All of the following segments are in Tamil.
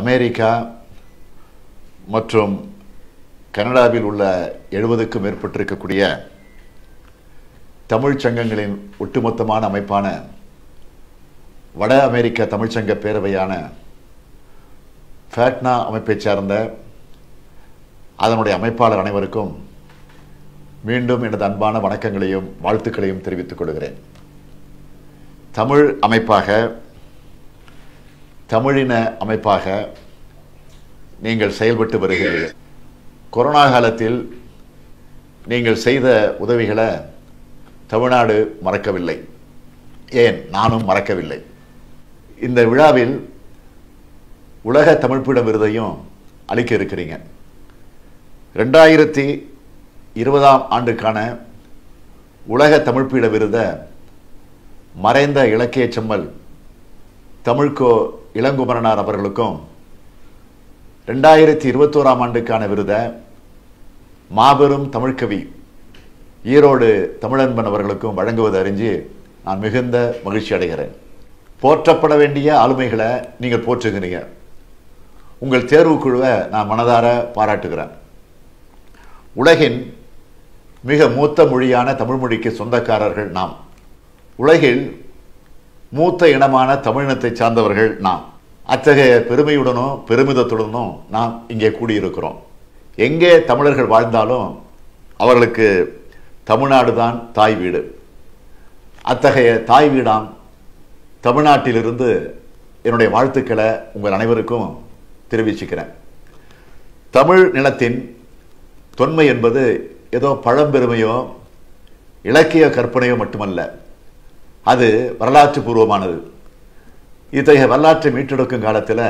அமெரிக்கா மற்றும் கனடாவில் உள்ள 70க்கு மேற்பட்டிருக்கக்கூடிய தமிழ் சங்கங்களின் ஒட்டுமொத்தமான அமைப்பான வட அமெரிக்க தமிழ் சங்க பேரவையான ஃபேட்னா அமைப்பைச் சார்ந்த அதனுடைய அமைப்பாளர் அனைவருக்கும் மீண்டும் எனது அன்பான வணக்கங்களையும் வாழ்த்துக்களையும் தெரிவித்துக் கொள்கிறேன். தமிழ் அமைப்பாக தமிழின அமைப்பாக நீங்கள் செயல்பட்டு வருகிறீர்கள். கொரோனா காலத்தில் நீங்கள் செய்த உதவிகளை தமிழ்நாடு மறக்கவில்லை, ஏன் நானும் மறக்கவில்லை. இந்த விழாவில் உலக தமிழ்ப்பிட விருதையும் அளிக்க இருக்கிறீங்க. 2020ஆம் ஆண்டுக்கான உலக தமிழ்ப்பிட விருதை மறைந்த இலக்கிய செம்மல் தமிழ்கோ இளங்குமரனார் அவர்களுக்கும் 2021ஆம் ஆண்டுக்கான விருதை மாபெரும் தமிழ்கவி ஈரோடு தமிழன்பன் அவர்களுக்கும் வழங்குவது அறிஞ்சு நான் மிகுந்த மகிழ்ச்சி அடைகிறேன். போற்றப்பட வேண்டிய ஆளுமைகளை நீங்கள் போற்றுகிறீங்க. உங்கள் தேர்வுக்குழுவை நான் மனதார பாராட்டுகிறேன். உலகின் மிக மூத்த மொழியான தமிழ்மொழிக்கு சொந்தக்காரர்கள் நாம். உலகில் மூத்த இனமான தமிழினத்தை சார்ந்தவர்கள் நாம். அத்தகைய பெருமையுடனும் பெருமிதத்துடனும் நாம் இங்கே கூடியிருக்கிறோம். எங்கே தமிழர்கள் வாழ்ந்தாலும் அவர்களுக்கு தமிழ்நாடு தான் தாய் வீடு. அத்தகைய தாய் வீடாம் தமிழ்நாட்டிலிருந்து என்னுடைய வாழ்த்துக்களை உங்கள் அனைவருக்கும் தெரிவிச்சுக்கிறேன். தமிழ் நிலத்தின் தொன்மை என்பது ஏதோ பழம்பெருமையோ இலக்கிய கற்பனையோ மட்டுமல்ல, அது வரலாற்று பூர்வமானது. இத்தகைய வரலாற்றை மீட்டெடுக்கும் காலத்தில்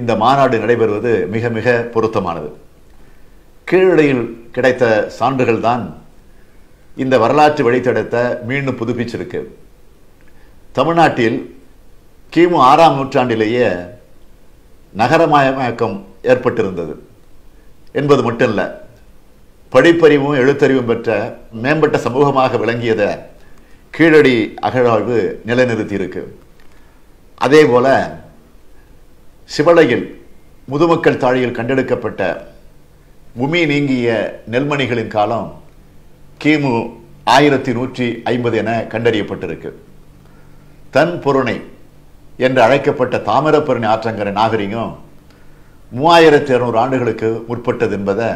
இந்த மாநாடு நடைபெறுவது மிக மிக பொருத்தமானது. கீழடியில் கிடைத்த சான்றுகள் தான் இந்த வரலாற்று வழித்தடத்தை மீண்டும் புதுப்பிச்சிருக்கு. தமிழ்நாட்டில் கிமு 6ஆம் நூற்றாண்டிலேயே நகரமயமாக்கம் ஏற்பட்டிருந்தது என்பது மட்டும் இல்லை, படிப்பறிவும் எழுத்தறிவும் பெற்ற மேம்பட்ட சமூகமாக விளங்கியதை கீழடி அகழாய்வு நிலைநிறுத்தியிருக்கு. அதே போல சிவலையில் முதுமக்கள் தாழியில் கண்டெடுக்கப்பட்ட உமி நீங்கிய நெல்மணிகளின் காலம் கிமு 1150 என கண்டறியப்பட்டிருக்கு. தன் பொருணை என்று அழைக்கப்பட்ட தாமிரபரணி ஆற்றங்கரை நாகரிகம் 3600 ஆண்டுகளுக்கு முற்பட்டது என்பதை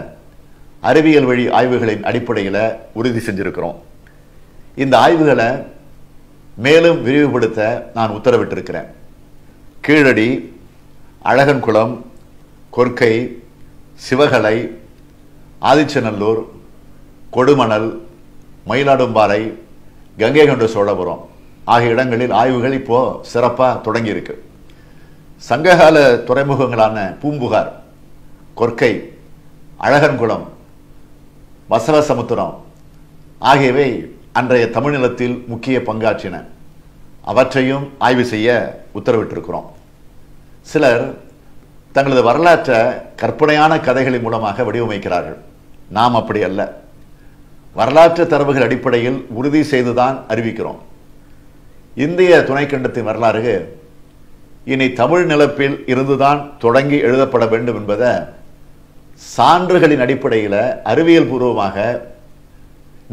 அறிவியல் வழி ஆய்வுகளின் அடிப்படையில் உறுதி செஞ்சிருக்கிறோம். இந்த ஆய்வுகளை மேலும் விரிவுபடுத்த நான் உத்தரவிட்டிருக்கிறேன். கீழடி, அழகன்குளம், கொற்கை, சிவகலை, ஆதிச்சநல்லூர், கொடுமணல், மயிலாடும்பாறை, கங்கை கொண்ட சோழபுரம் ஆகிய இடங்களில் ஆய்வுகள் இப்போது சிறப்பாக தொடங்கியிருக்கு. சங்ககால துறைமுகங்களான பூம்புகார், கொற்கை, அழகன்குளம், வசவசமுத்திரம் ஆகியவை அன்றைய தமிழ்நிலத்தில் முக்கிய பங்காற்றின. அவற்றையும் ஆய்வு செய்ய உத்தரவிட்டிருக்கிறோம். சிலர் தங்களது வரலாற்றை கற்பனையான கதைகளின் மூலமாக வடிவமைக்கிறார்கள். நாம் அப்படி அல்ல, வரலாற்று தரவுகள் அடிப்படையில் உறுதி செய்துதான் அறிவிக்கிறோம். இந்திய துணைக்கண்டத்தின் வரலாறு இனி தமிழ் நிலப்பில் இருந்துதான் தொடங்கி எழுதப்பட வேண்டும் என்பதை சான்றுகளின் அடிப்படையில் அறிவியல் பூர்வமாக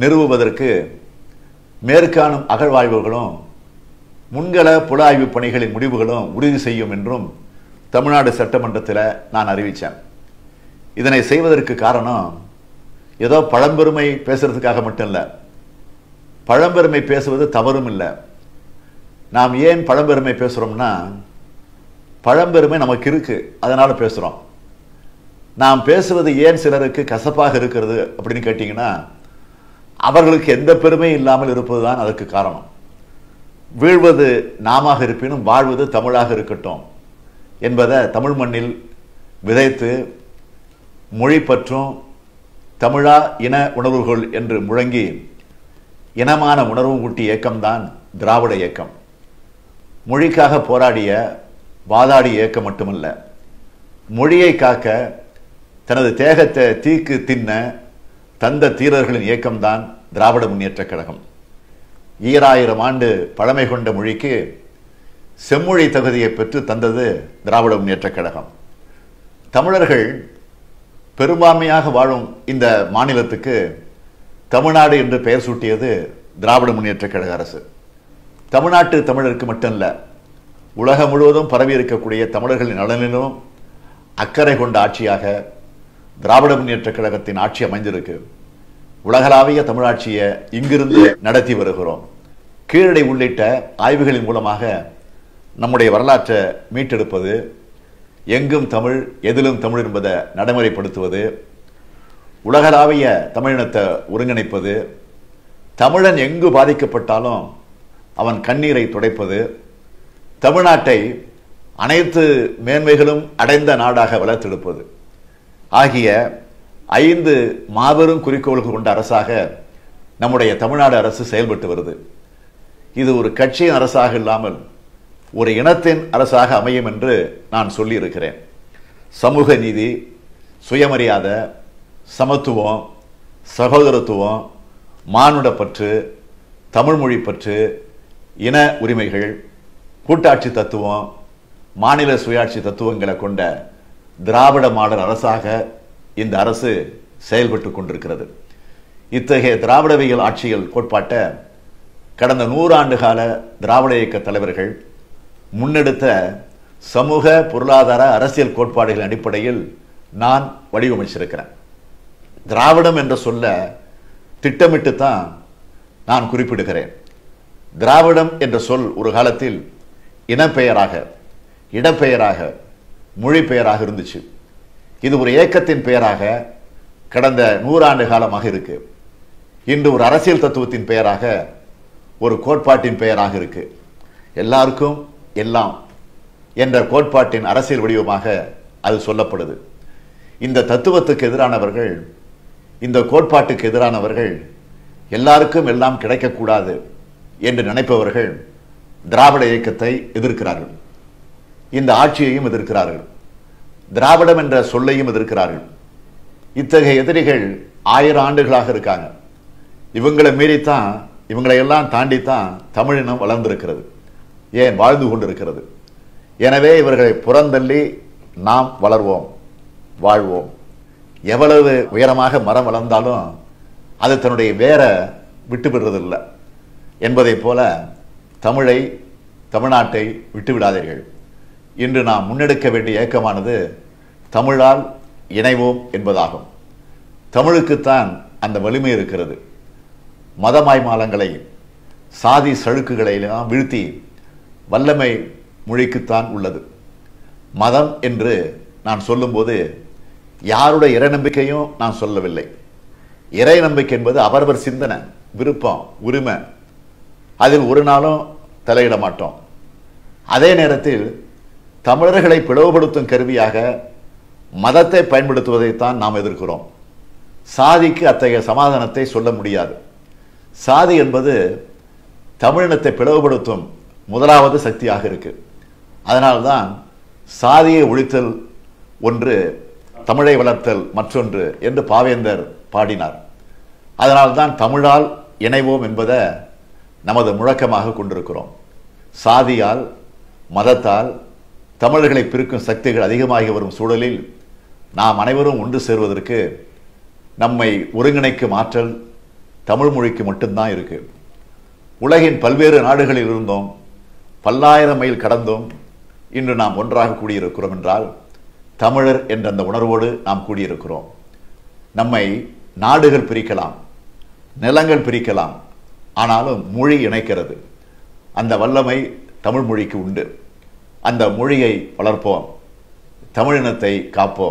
நிறுவுவதற்கு மேற்காணும் அகழ்வாய்வுகளும் முன்கள புல ஆய்வு பணிகளின் முடிவுகளும் உறுதி செய்யும் என்றும் தமிழ்நாடு சட்டமன்றத்தில் நான் அறிவித்தேன். இதனை செய்வதற்கு காரணம் ஏதோ பழம்பெருமை பேசுறதுக்காக மட்டும் இல்லை. பழம்பெருமை பேசுவது தவறும் இல்லை. நாம் ஏன் பழம்பெருமை பேசுகிறோம்னா, பழம்பெருமை நமக்கு இருக்குது, அதனால் பேசுகிறோம். நாம் பேசுவது ஏன் சிலருக்கு கசப்பாக இருக்கிறது அப்படின்னு கேட்டிங்கன்னா, அவர்களுக்கு எந்த பெருமையும் இல்லாமல் இருப்பது தான் அதற்கு காரணம். வீழ்வது நாமாக இருப்பினும் வாழ்வது தமிழாக இருக்கட்டும் என்பதை தமிழ் மண்ணில் விதைத்து மொழி பற்றும் தமிழா இன உணர்வுகள் என்று முழங்கி இனமான உணர்வு கூட்டி இயக்கம்தான் திராவிட இயக்கம். மொழிக்காக போராடிய வாதாடி இயக்கம் மட்டுமல்ல, மொழியை காக்க தனது தேகத்தை தீக்கு தின்ன தந்த தீரர்களின் இயக்கம்தான் திராவிட முன்னேற்றக் கழகம். 2000 ஆண்டு பழமை கொண்ட மொழிக்கு செம்மொழி தகுதியை பெற்று தந்தது திராவிட முன்னேற்றக் கழகம். தமிழர்கள் பெரும்பான்மையாக வாழும் இந்த மாநிலத்துக்கு தமிழ்நாடு என்று பெயர் சூட்டியது திராவிட முன்னேற்றக் கழக அரசு. தமிழ்நாட்டு தமிழருக்கு மட்டுமல்ல, உலகம் முழுவதும் பரவி இருக்கக்கூடிய தமிழர்களின் நலனிலும் அக்கறை கொண்ட ஆட்சியாக திராவிட முன்னேற்றக் கழகத்தின் ஆட்சி அமைந்திருக்கு. உலகளாவிய தமிழாட்சியை இங்கிருந்து நடத்தி வருகிறோம். கீழடை உள்ளிட்ட ஆய்வுகளின் மூலமாக நம்முடைய வரலாற்றை மீட்டெடுப்பது, எங்கும் தமிழ் எதிலும் தமிழ் என்பதை நடைமுறைப்படுத்துவது, உலகளாவிய தமிழினத்தை ஒருங்கிணைப்பது, தமிழன் எங்கு பாதிக்கப்பட்டாலும் அவன் கண்ணீரை துடைப்பது, தமிழ்நாட்டை அனைத்து மேன்மைகளும் அடைந்த நாடாக வளர்த்தெடுப்பது ஆகிய 5 மாபெரும் குறிக்கோள்கள் கொண்ட அரசாக நம்முடைய தமிழ்நாடு அரசு செயல்பட்டு வருது. இது ஒரு கட்சியின் அரசாக இல்லாமல் ஒரு இனத்தின் அரசாக அமையும் என்று நான் சொல்லியிருக்கிறேன். சமூக நீதி, சுயமரியாதை, சமத்துவம், சகோதரத்துவம், மானுடப்பற்று, தமிழ்மொழி பற்று, இன உரிமைகள், கூட்டாட்சி தத்துவம், மாநில சுயாட்சி தத்துவங்களை கொண்ட திராவிட மாடல் அரசாக இந்த அரசு செயல்பட்டு கொண்டிருக்கிறது. இத்தகைய திராவிடவியல் ஆட்சியல் கோட்பாட்டை கடந்த 100 ஆண்டு கால திராவிட இயக்க தலைவர்கள் முன்னெடுத்த சமூக, பொருளாதார, அரசியல் கோட்பாடுகளின் அடிப்படையில் நான் வடிவமைச்சிருக்கிறேன். திராவிடம் என்ற சொல்ல திட்டமிட்டு தான் நான் குறிப்பிடுகிறேன். திராவிடம் என்ற சொல் ஒரு காலத்தில் இனப்பெயராக, இடப்பெயராக, மொழி பெயராக இருந்துச்சு. இது ஒரு இயக்கத்தின் பெயராக கடந்த 100 ஆண்டு காலமாக இருக்கு. இன்று ஒரு அரசியல் தத்துவத்தின் பெயராக, ஒரு கோட்பாட்டின் பெயராக இருக்கு. எல்லாருக்கும் எல்லாம் என்ற கோட்பாட்டின் அரசியல் வடிவமாக அது சொல்லப்படுது. இந்த தத்துவத்துக்கு எதிரானவர்கள், இந்த கோட்பாட்டுக்கு எதிரானவர்கள், எல்லாருக்கும் எல்லாம் கிடைக்கக்கூடாது என்று நினைப்பவர்கள் திராவிட இயக்கத்தை எதிர்க்கிறார்கள், இந்த ஆட்சியையும் எதிர்க்கிறார்கள், திராவிடம் என்ற சொல்லையும் எதிர்க்கிறார்கள். இத்தகைய எதிரிகள் 1000 ஆண்டுகளாக இருக்காங்க. இவங்களை மீறித்தான், இவங்களையெல்லாம் தாண்டித்தான் தமிழினம் வளர்ந்திருக்கிறது, ஏன் வாழ்ந்து கொண்டிருக்கிறது. எனவே இவர்களை புறந்தள்ளி நாம் வளர்வோம், வாழ்வோம். எவ்வளவு உயரமாக மரம் வளர்ந்தாலும் அது தன்னுடைய வேரை விட்டுவிடுறதில்லை என்பதைப் போல தமிழை, தமிழ்நாட்டை விட்டுவிடாதீர்கள். இன்று நாம் முன்னெடுக்க வேண்டிய இயக்கமானது தமிழால் இணைவோம் என்பதாகும். தமிழுக்குத்தான் அந்த வலிமை இருக்கிறது. மதமாய்மாலங்களை, சாதி சழுக்குகளை எல்லாம் வீழ்த்தி வல்லமை மொழிக்குத்தான் உள்ளது. மதம் என்று நான் சொல்லும்போது யாருடைய இறை நம்பிக்கையும் நான் சொல்லவில்லை. இறை நம்பிக்கை என்பது அவரவர் சிந்தனை, விருப்பம், உரிமை. அதில் ஒரு நாளும் தலையிட மாட்டோம். அதே நேரத்தில் தமிழர்களை பிளவுபடுத்தும் கருவியாக மதத்தை பயன்படுத்துவதைத்தான் நாம் எதிர்க்கிறோம். சாதிக்கு அத்தகைய சமாதானத்தை சொல்ல முடியாது. சாதி என்பது தமிழினத்தை பிளவுபடுத்தும் முதலாவது சக்தியாக இருக்கு. அதனால்தான் சாதியை ஒழித்தல் ஒன்று, தமிழை வளர்த்தல் மற்றொன்று என்று பாவேந்தர் பாடினார். அதனால்தான் தமிழால் இணைவோம் என்பதை நமது முழக்கமாக கொண்டிருக்கிறோம். சாதியால், மதத்தால் தமிழர்களை பிரிக்கும் சக்திகள் அதிகமாகி வரும் சூழலில் நாம் அனைவரும் ஒன்று சேர்வதற்கு, நம்மை ஒருங்கிணைக்கும் ஆற்றல் தமிழ் மொழிக்கு மட்டும்தான் இருக்கு. உலகின் பல்வேறு நாடுகளில் இருந்தும், பல்லாயிரம் மைல் கடந்தும் இன்று நாம் ஒன்றாக கூடியிருக்கிறோம் என்றால் தமிழர் என்ற அந்த உணர்வோடு நாம் கூடியிருக்கிறோம். நம்மை நாடுகள் பிரிக்கலாம், நிலங்கள் பிரிக்கலாம், ஆனாலும் மொழி இணைக்கிறது. அந்த வல்லமை தமிழ் மொழிக்கு உண்டு. அந்த மொழியை வளர்ப்போம், தமிழினத்தை காப்போம்.